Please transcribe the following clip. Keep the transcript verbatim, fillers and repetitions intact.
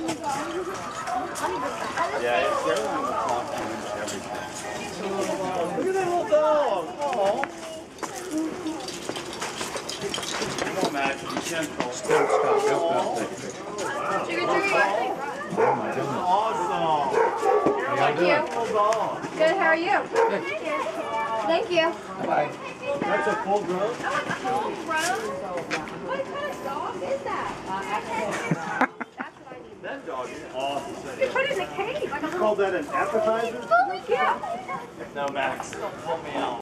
Yeah, it's the one that wants to win everything. Look at that little dog! Aww. Come on, Max, be gentle. Stop, stop, stop, stop. Trigger, trigger. Oh my goodness. Awesome. Thank you. Good, how are you? Thank you. Bye. That's a full grown? That was a full grown? What kind of dog is that? That dog is awesome. You put it in a cage. You call that an appetizer? Yeah. No, Max. Don't pull me out.